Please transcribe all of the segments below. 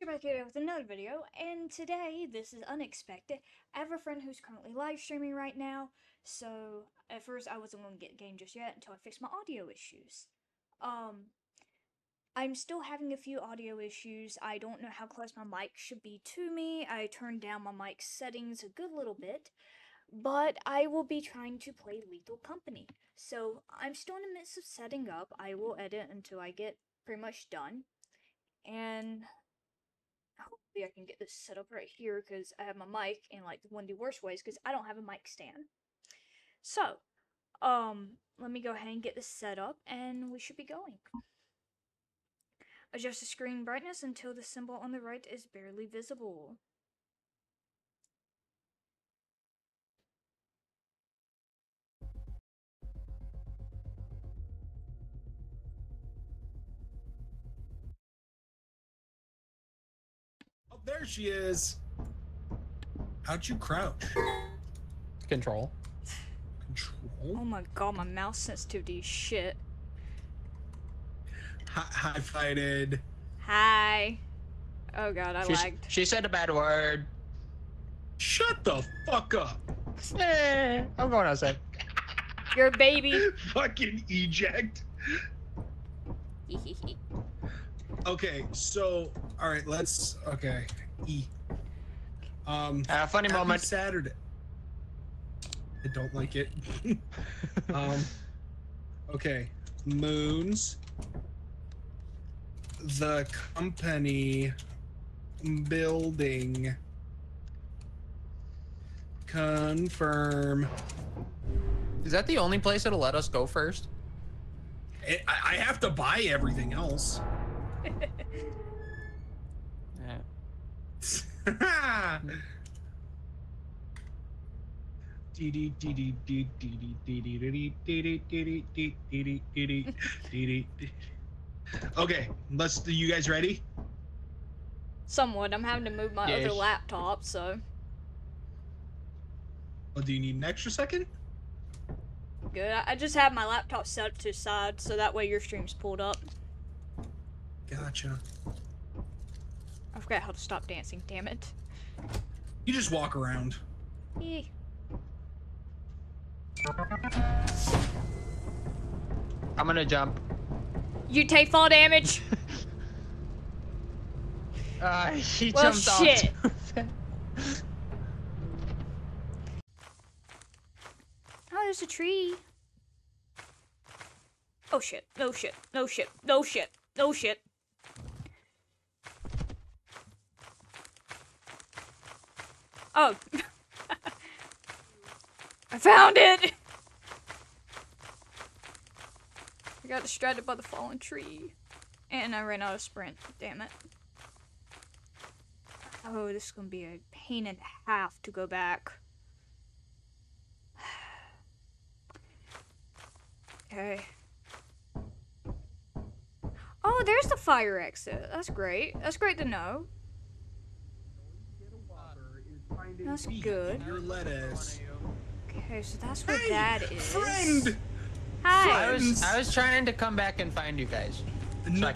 You're back here with another video, and today, this is unexpected. I have a friend who's currently live streaming right now, so at first I wasn't going to get a game just yet until I fixed my audio issues. I'm still having a few audio issues. I don't know how close my mic should be to me. I turned down my mic settings a good little bit, but I will be trying to play Lethal Company. So I'm still in the midst of setting up. I will edit until I get pretty much done, and hopefully I can get this set up right here because I have my mic in like one of the worst ways because I don't have a mic stand. So, let me go ahead and get this set up and we should be going. Adjust the screen brightness until the symbol on the right is barely visible. There she is. How'd you crouch? Control. Control? Oh my god, my mouse sense 2D shit. Hi, fighted. Hi. Oh god, I lagged. She said a bad word. Shut the fuck up. I'm going outside. You're a baby. Fucking eject. Okay, so, all right, let's, okay. Funny moment. Saturday. I don't like it. Okay, Moons. The company building. Confirm. Is that the only place it'll let us go first? I have to buy everything else. Okay, let's. You guys ready? Somewhat. I'm having to move my other laptop, so. Oh, do you need an extra second? Good. I just have my laptop set up to the side, so that way your stream's pulled up. Gotcha. I forgot how to stop dancing, damn it. You just walk around. Yeah. I'm gonna jump. You take fall damage! She jumped off. Shit. Oh, there's a tree. Oh shit, no shit, no shit, no shit, no shit. Oh, I found it! I got distracted by the fallen tree. And I ran out of sprint, damn it. Oh, this is gonna be a pain in the half to go back. Okay. Oh, there's the fire exit. That's great. That's great to know. That's good. Your lettuce. Okay, so that's what that is. Friend! Hi! I was trying to come back and find you guys. So no, I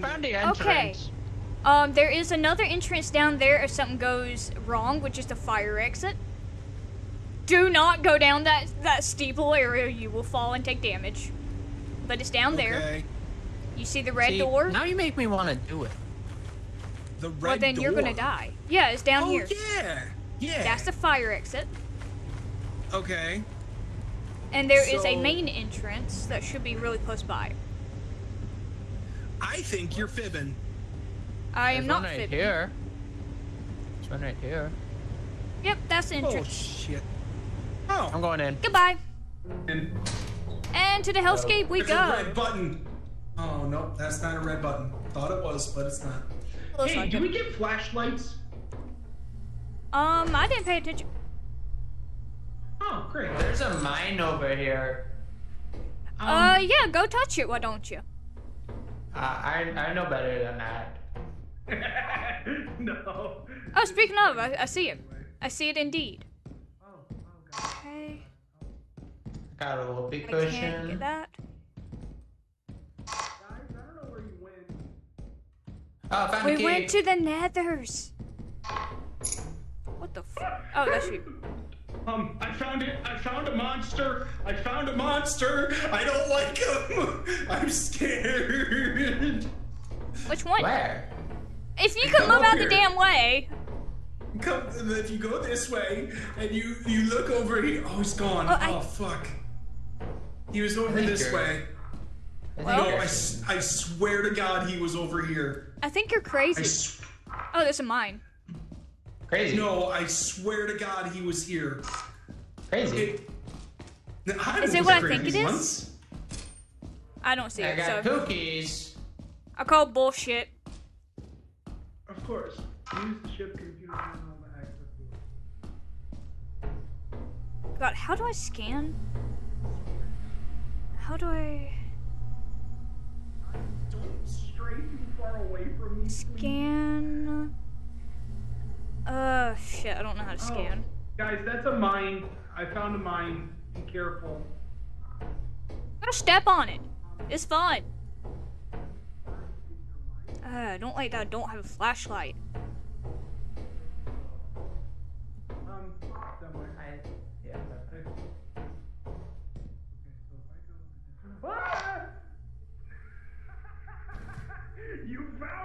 found the entrance. Okay. There is another entrance down there if something goes wrong, which is the fire exit. Do not go down that steeple area. You will fall and take damage. But it's down there. You see the red door? Now you make me want to do it. The red door? Well, then you're going to die. Yeah, it's down here. Oh, yeah! Yeah. That's the fire exit. Okay. And there is a main entrance that should be really close by. I think you're fibbing. I am not fibbing. There's one right here. Yep, that's the entrance. Oh, shit. Oh. I'm going in. Goodbye. In. And to the hellscape we go. There's a red button. Oh, no, that's not a red button. Thought it was, but it's not. Hey, do we get flashlights? I didn't pay attention. Oh, great. There's a mine over here. Yeah, go touch it, why don't you? I know better than that. No. Oh, speaking of, I see it. I see it indeed. Oh, god. Okay. Got a little big cushion. I can't get that. We key. Went to the Nethers. What the fuck? Oh, that's you. I found it. I found a monster. I found a monster. I don't like him. I'm scared. Which one? Where? If you could move out the damn way. Come, if you go this way and you look over here. Oh, he's gone. Oh, fuck. He was over this way. Well, no, I swear to God he was over here. I think you're crazy. Oh, there's a mine. Crazy. No, I swear to God he was here. Crazy. Is it what I think it is? I don't see it. I got cookies. I call bullshit. Of course. Use the ship computer to handle the access. God, how do I scan? How do I... Don't stray too far away from me. Scan... shit, I don't know how to scan. Guys, that's a mine. I found a mine. Be careful. I'll step on it. It's fine. I don't like that I don't have a flashlight. You found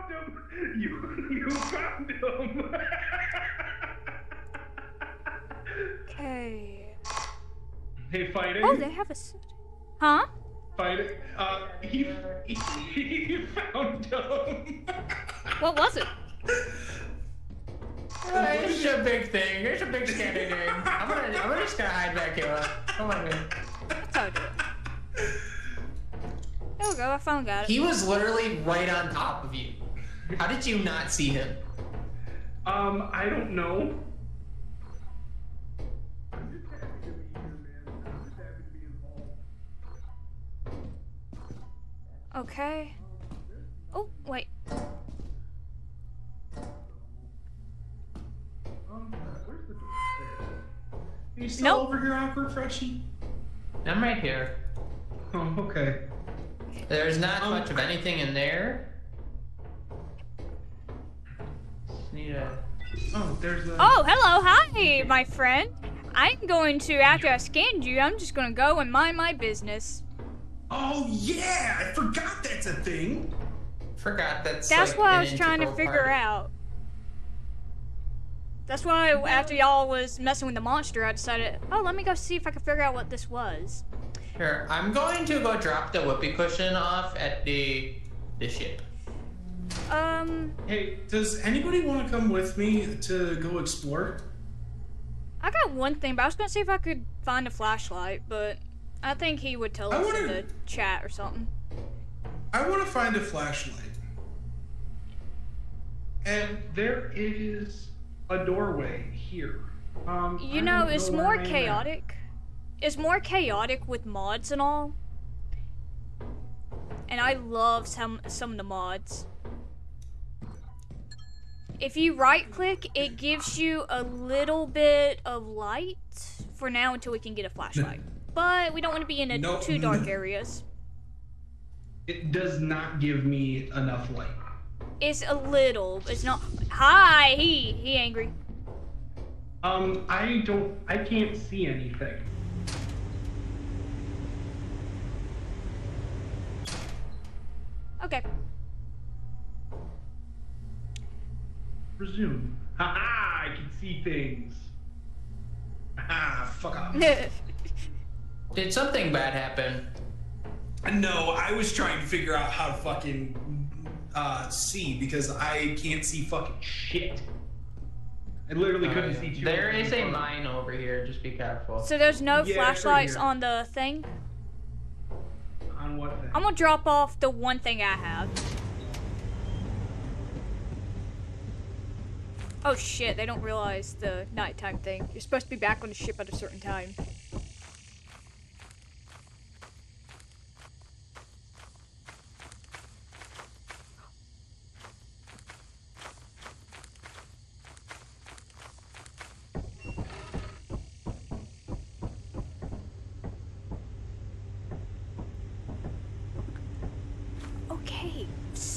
him! You found him! Okay. Hey, fighting. Oh, they have a suit. Huh? Fighting. He found him. What was it? It's a big thing. It's a big scandy thing. I'm just gonna hide back here. Come on, man. That's how I do it. There we go, I finally got it. He was literally right on top of you. How did you not see him? I don't know. I'm just happy to be here, man. I'm just happy to be involved. Okay. Oh, wait. Where's the door? Are you still over here, awkward freshie? I'm right here. Oh, okay. There's not much of anything in there. Just need a... Oh, there's a... Oh, hello, hi, my friend. I'm going to, after I scanned you, I'm just gonna go and mind my business. Oh, yeah! I forgot that's a thing! Forgot that's like what I was trying to figure out. That's why, after y'all was messing with the monster, I decided, oh, let me go see if I can figure out what this was. Here, I'm going to go drop the whoopee cushion off at the ship. Hey, does anybody want to come with me to go explore? I got one thing, but I was going to see if I could find a flashlight, but I think he would tell us in the chat or something. I want to find a flashlight. And there is a doorway here. You know, it's more chaotic. It's more chaotic with mods and all. And I love some of the mods. If you right click, it gives you a little bit of light for now until we can get a flashlight. But we don't want to be in too dark areas. It does not give me enough light. It's a little, it's not. Hi, he angry. I can't see anything. Okay. Resume. Haha, I can see things. Haha, fuck off. Did something bad happen? No, I was trying to figure out how to fucking see because I can't see fucking shit. I literally couldn't see shit. There is a mine over here, just be careful. So there's no flashlights on the thing? On what thing? I'm gonna drop off the one thing I have. Oh shit, they don't realize the nighttime thing. You're supposed to be back on the ship at a certain time.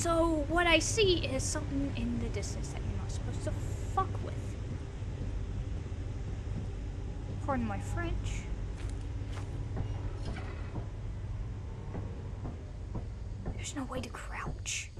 So what I see is something in the distance that you're not supposed to fuck with. Pardon my French. There's no way to crouch.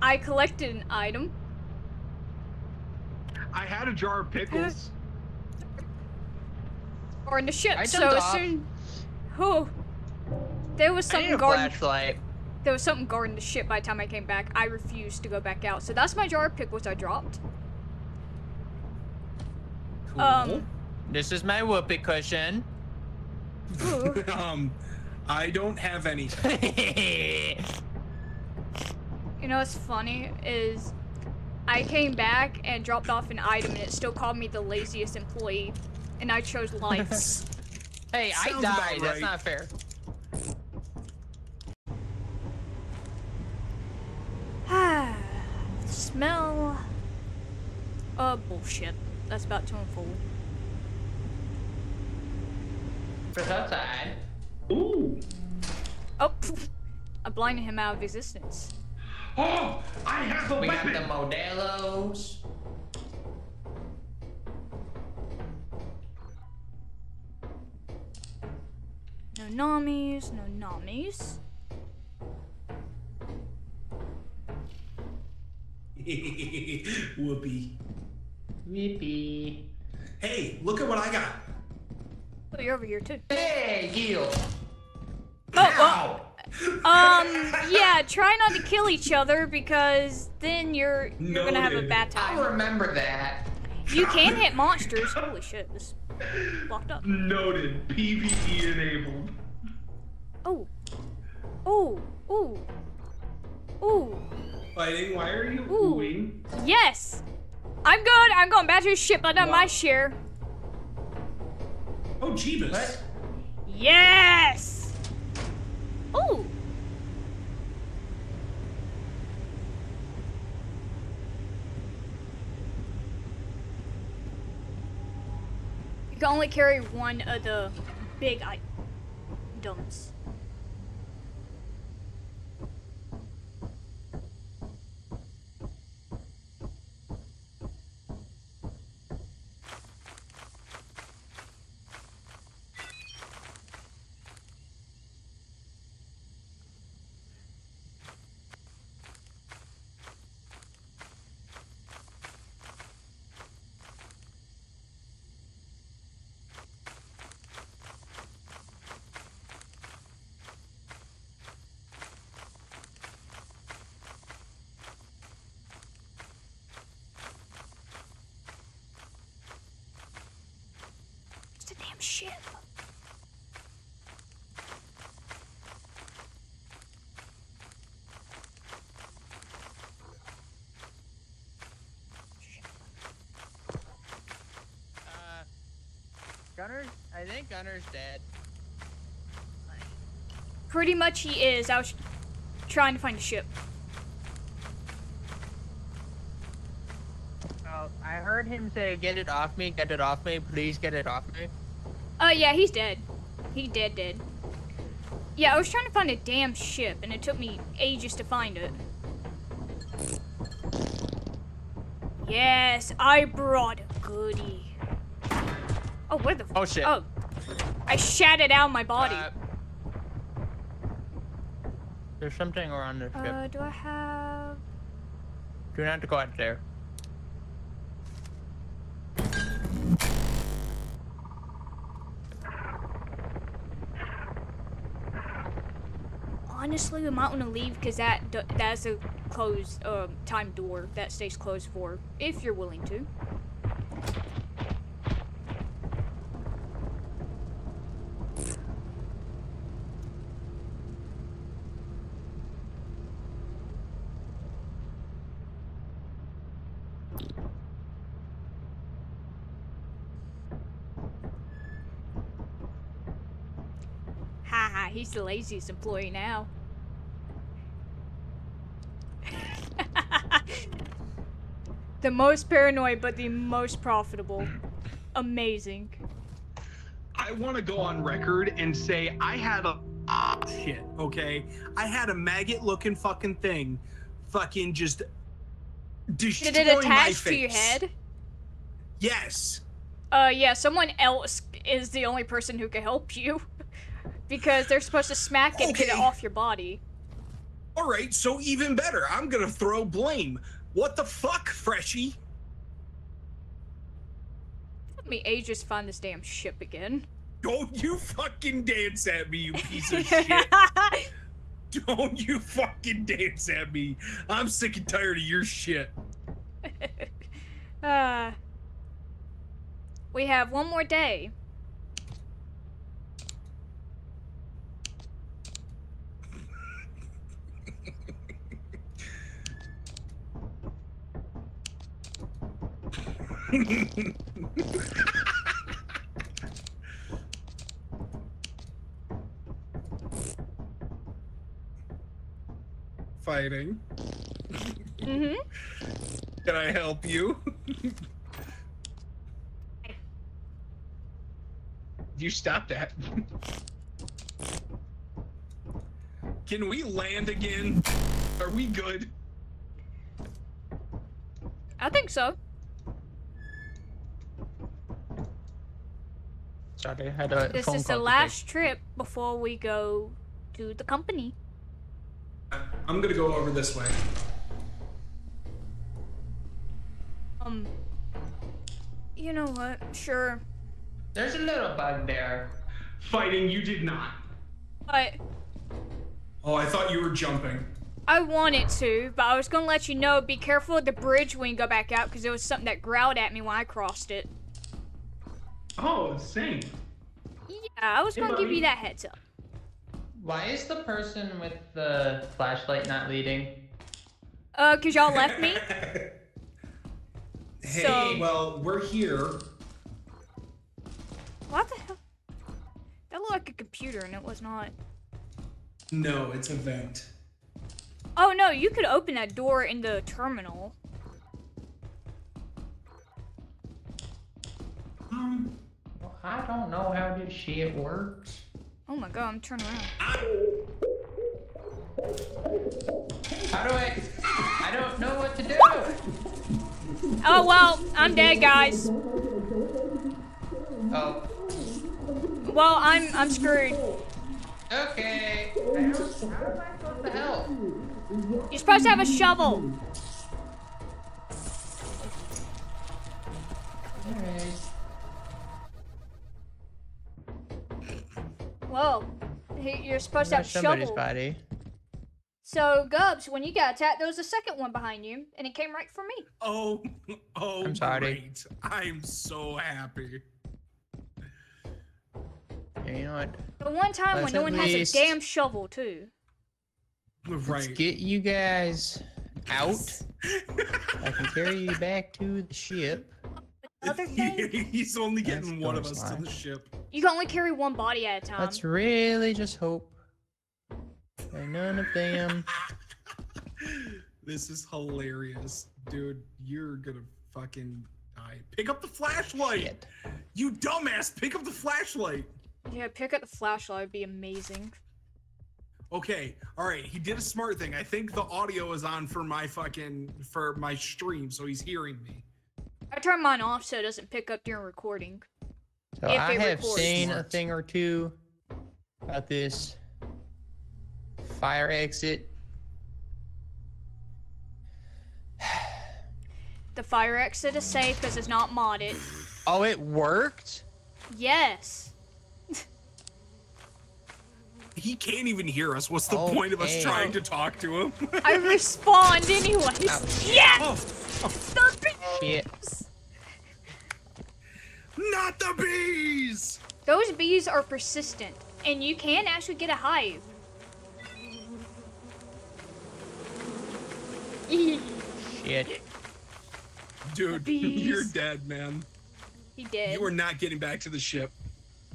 I collected an item. I had a jar of pickles. Or in the ship, so soon. Oh, there was something guarding. There was something guarding the ship. By the time I came back, I refused to go back out. So that's my jar of pickles I dropped. Cool. This is my whoopee cushion. I don't have anything. You know what's funny is I came back and dropped off an item and it still called me the laziest employee and I chose lights. Hey, sounds I died. Right. That's not fair. Ah, smell of bullshit. That's about to unfold. That's outside. Ooh. Oh, pff. I blinded him out of existence. Oh, I have a weapon! We got the Modelos. No nommies, no nommies. Whoopee. Whoopee. Hey, look at what I got. Oh, you're over here too. Hey, Gil. Oh. Yeah, try not to kill each other because then you're gonna have a bad time. I'll remember that. You can hit monsters. Holy shit, this is locked up. Noted. PvE enabled. Oh. Oh. Oh. Oh. Fighting, why are you ooing? Yes! I'm good. I'm going back to his ship. I done my share. Oh, Jeebus. What? Yes! Ooh! You can only carry one of the big items. Ship. Gunner? I think Gunner's dead. Pretty much he is. I was trying to find a ship. Oh, I heard him say, "Get it off me, get it off me, please get it off me." Oh yeah, he's dead. He dead. Yeah, I was trying to find a damn ship, and it took me ages to find it. Yes, I brought a goodie. Oh, where the f- Oh shit. Oh, I shattered out my body. There's something around this ship. Do I have... Do not go out there. Honestly, we might want to leave because that's a closed time door that stays closed for, if you're willing to. He's the laziest employee now. The most paranoid, but the most profitable. Amazing. I want to go on record and say I had a shit, okay? I had a maggot-looking fucking thing fucking just destroy my face. Did it attach to your head? Yes. Yeah, someone else is the only person who can help you. Because they're supposed to smack it and get it off your body. Alright, so even better. I'm gonna throw blame. What the fuck, Freshie? Let me ages find this damn ship again. Don't you fucking dance at me, you piece of shit. Don't you fucking dance at me. I'm sick and tired of your shit. We have one more day. Fighting. Mm-hmm. Can I help you? You stopped that. Can we land again? Are we good? I think so. Sorry, I had a this phone is the last trip before we go to the company. I'm gonna go over this way. You know what? Sure. There's a little bug there. Fighting, you did not. What? Oh, I thought you were jumping. I wanted to, but I was gonna let you know, be careful at the bridge when you go back out, because there was something that growled at me when I crossed it. Oh, same. Yeah, I was gonna give you that heads up. Why is the person with the flashlight not leading? Cause y'all left me? Hey, so... well, we're here. What the hell? That looked like a computer and it was not. No, it's a vent. Oh no, you could open that door in the terminal. I don't know how this shit works. Oh my god, I'm turning around. I don't know what to do! Oh well, I'm dead, guys. Oh. Well, I'm screwed. Okay. How am I supposed to help? You're supposed to have a shovel. Alright. Whoa, you're supposed to have somebody's shovel. Body. So, Gubs, when you got attacked, there was a second one behind you, and it came right for me. Oh, I'm sorry. Great. I'm so happy. Yeah, you know what? The one time when no one has a damn shovel, too. Right. Let's get you guys out. I can carry you back to the ship. Other thing? He's only getting one of us to the ship. You can only carry one body at a time. Let's really just hope that none of them. This is hilarious, dude. You're gonna fucking I pick up the flashlight. Shit. You dumbass, pick up the flashlight. Yeah, pick up the flashlight would be amazing. Okay, all right, he did a smart thing. I think the audio is on for my stream, so he's hearing me. I turned mine off so it doesn't pick up during recording. So I have seen a thing or two about this fire exit. The fire exit is safe because it's not modded. Oh, it worked? Yes. He can't even hear us. What's the point of us trying to talk to him? I respond anyways. Ouch. Yes! Oh. The bees! Not the bees! Those bees are persistent, and you can actually get a hive. Shit. Dude, you're dead, man. He did. You are not getting back to the ship.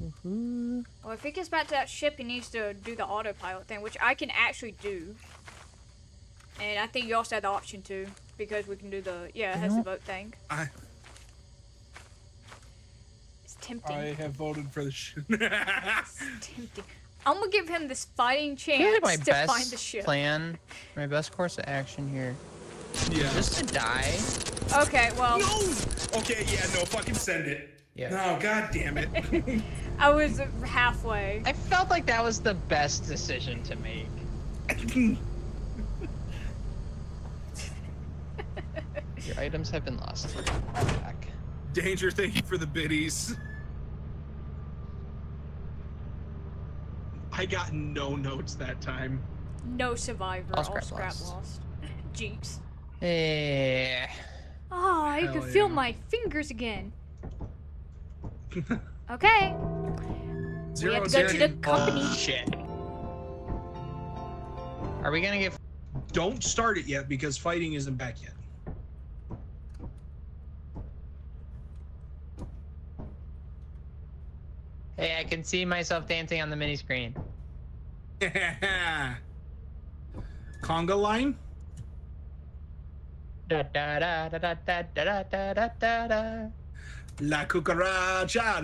Mm-hmm. Well, if he gets back to that ship, he needs to do the autopilot thing, which I can actually do. And I think you also have the option to, because we can do the, yeah, it has the vote thing. It's tempting. I have voted for the ship. It's tempting. I'm gonna give him this fighting chance to find the ship. My best course of action here. Yeah. Just to die. Okay, well. No! Okay, yeah, no, fucking send it. Yeah. No, god damn it. I was halfway. I felt like that was the best decision to make. Your items have been lost. Back. Danger, thank you for the biddies. I got no notes that time. No survivor, all scrap lost. Jeeps. Yeah. Oh, I can feel my fingers again. Okay. We have to go to the company. Shit. Are we gonna get? Don't start it yet because fighting isn't back yet. Hey, I can see myself dancing on the mini screen. Conga line. Da da da da da da da da da da da. La cucaracha,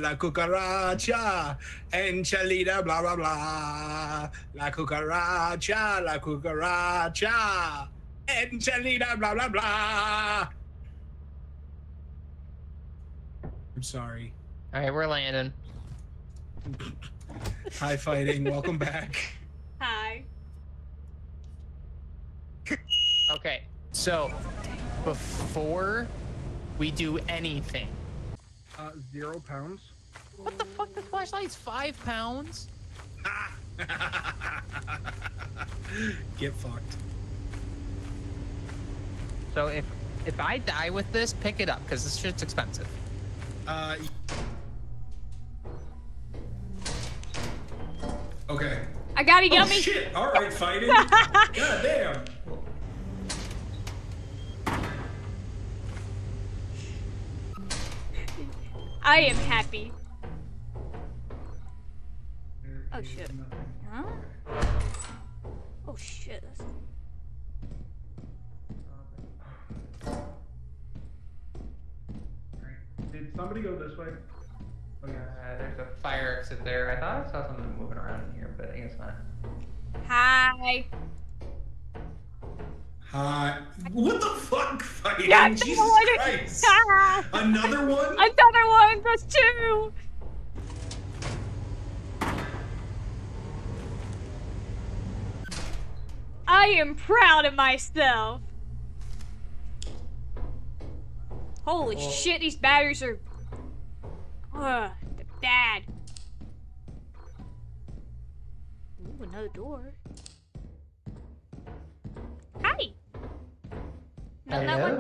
enchalada, blah blah blah. La cucaracha, enchalada, blah blah blah. I'm sorry. All right, we're landing. Hi, fighting. Welcome back. Hi. Okay, so before we do anything. 0 pounds. What the fuck? The flashlight's 5 pounds. Get fucked. So if I die with this, pick it up because this shit's expensive. Okay. I got a yummy. Oh, shit! All right, fighting. God damn. I am happy. Oh shit. Huh? Oh shit. Did somebody go this way? Okay. There's a fire exit there. I thought I saw something moving around in here, but I guess not. Hi. What the fuck? Yeah, Jesus Christ. Another one? Another one, that's two. I am proud of myself. Holy shit, these batteries are they're bad. Ooh, another door. Hi. Not that one.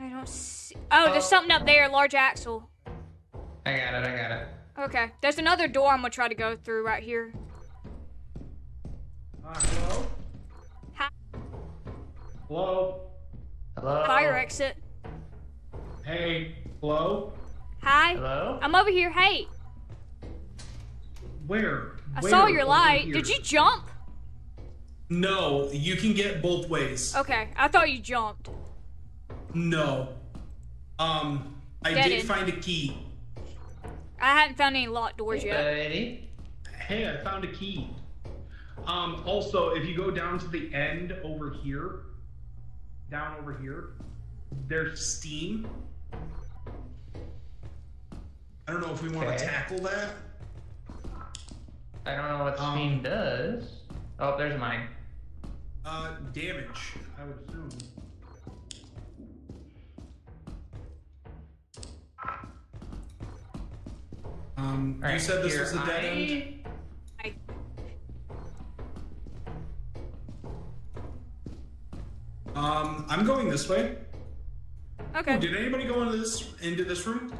I don't see. Oh, there's something up there, large axle. I got it. Okay, there's another door I'm gonna try to go through right here. Hello? Hi. Hello? Hello? Fire exit. Hey, hello? Hi. Hello? I'm over here, hey. Where? I saw your light. Did you jump? No, you can get both ways. Okay, I thought you jumped. No. I did find a key. I haven't found any locked doors yet. Hey, I found a key. Also, if you go down to the end over here, there's steam. I don't know if we want to tackle that. I don't know what steam does. Oh, there's mine. Damage, I would assume. Right, you said this was a dead end? I'm going this way. Okay. Ooh, did anybody go into this room?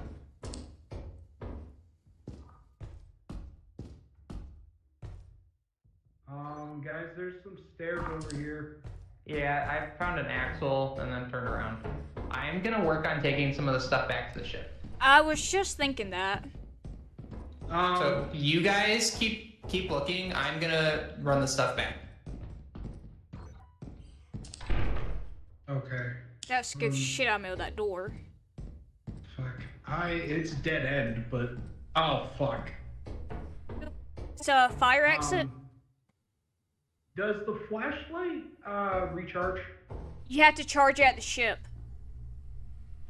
Guys, there's some stairs over here. Yeah, I found an axle and then turned around. I'm gonna work on taking some of the stuff back to the ship. I was just thinking that. So you guys keep looking. I'm gonna run the stuff back. Okay. That scared shit out of me with that door. Fuck. It's dead end, but oh fuck. It's a fire exit. Does the flashlight recharge? You have to charge it at the ship.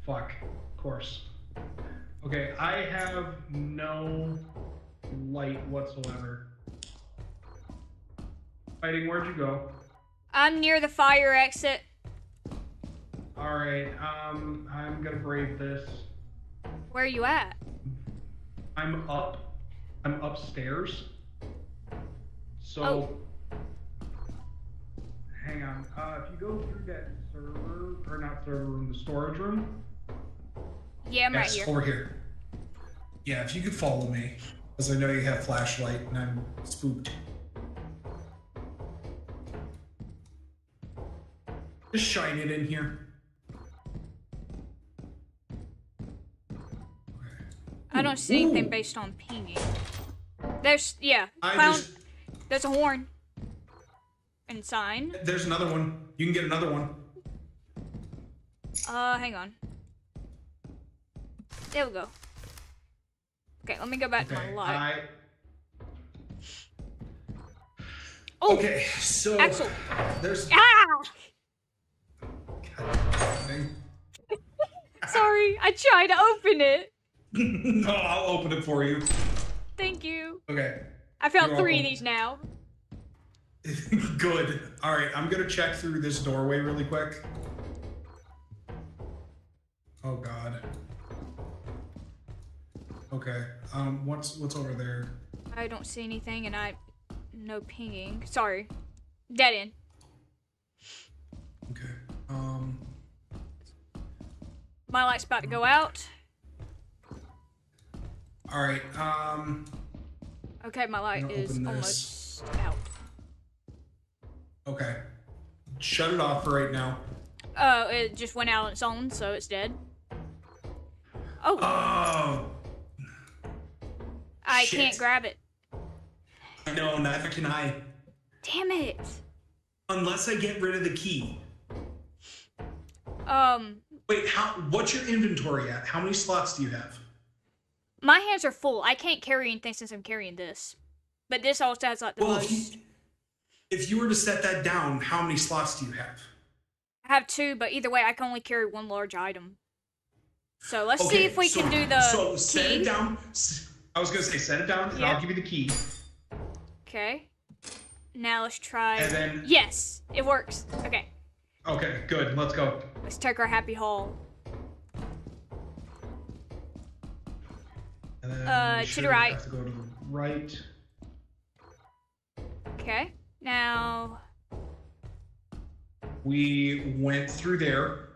Fuck. Of course. Okay, I have no light whatsoever. Fighting, where'd you go? I'm near the fire exit. Alright, I'm gonna brave this. Where are you at? I'm up. I'm upstairs. So, hang on. If you go through that server, or not server room, the storage room. Yeah, I'm right here. Over here. Yeah, if you could follow me, because I know you have flashlight and I'm spooked. Just shine it in here. I don't see anything based on pinging. There's a horn. And sign. There's another one. You can get another one. Hang on. There we go. Okay, let me go back to my light. Oh, okay, so Axel. There's Sorry, I tried to open it. No, I'll open it for you. Thank you. Okay. I found three of these now. Good. Alright, I'm gonna check through this doorway really quick. Oh god. Okay, what's over there? I don't see anything and no pinging. Sorry. Dead end. Okay, my light's about to go out. Alright, okay, my light is almost out. Okay. Shut it off for right now. Oh, it just went out on its own, so it's dead. Oh! Oh! I can't grab it. No, neither can I. Damn it! Unless I get rid of the key. Wait, what's your inventory at? How many slots do you have? My hands are full. I can't carry anything since I'm carrying this. But this also has like the most. If you were to set that down, how many slots do you have? I have two, but either way, I can only carry one large item. So let's see if we can do the key. Set it down. I was gonna say set it down, and I'll give you the key. Okay. Now let's try. And then, yes, it works. Okay. Okay, good. Let's go. Let's take our happy haul. And then to the right. Have to go to the right. Okay. Now we went through there,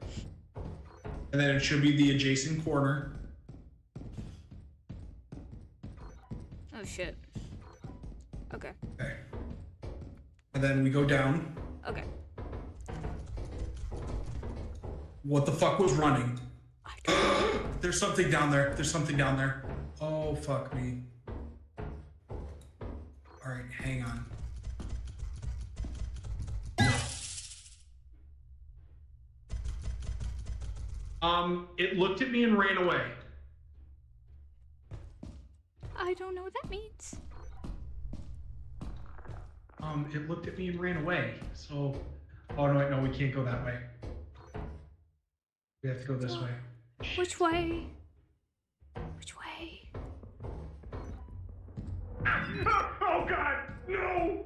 and then it should be the adjacent corner. Oh shit. Okay. Okay. And then we go down. Okay. What the fuck was running? There's something down there. There's something down there. Oh fuck me. All right, hang on. It looked at me and ran away. I don't know what that means. It looked at me and ran away. So, oh no, wait, no, we can't go that way. We have to go this way. Which way? Which way? Oh God, no!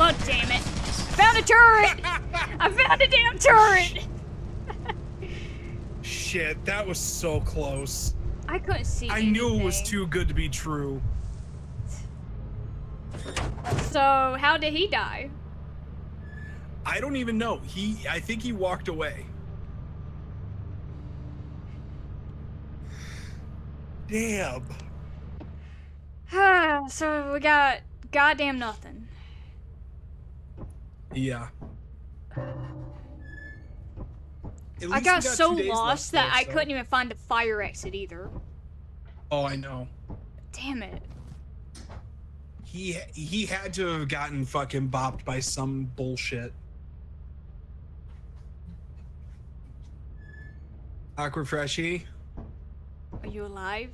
Oh, damn it. I found a turret! I found a damn turret! Shit, that was so close. I couldn't see anything. I knew it was too good to be true. So, how did he die? I don't even know. I think he walked away. Damn. So, we got goddamn nothing. Yeah. I got so lost that I couldn't even find the fire exit either. Oh, I know. Damn it. He had to have gotten fucking bopped by some bullshit. Aqua Freshie? Are you alive?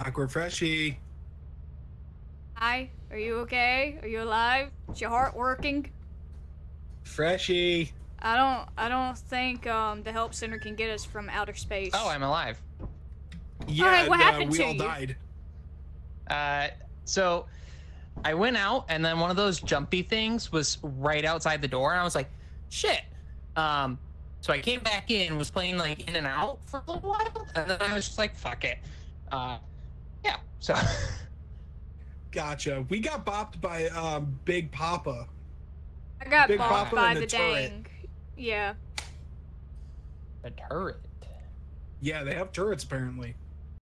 Aqua Freshie? Hi, are you okay? Are you alive? Is your heart working? Freshie. I don't think the help center can get us from outer space. Oh, I'm alive. Yeah, all right, what happened to you? We all died. So I went out and then one of those jumpy things was right outside the door and I was like, shit. So I came back in, was playing like in and out for a little while, and then I was just like, fuck it. Yeah, so gotcha. We got bopped by Big Papa. I got Big bopped Papa by the dang. Yeah. The turret. Yeah, they have turrets apparently.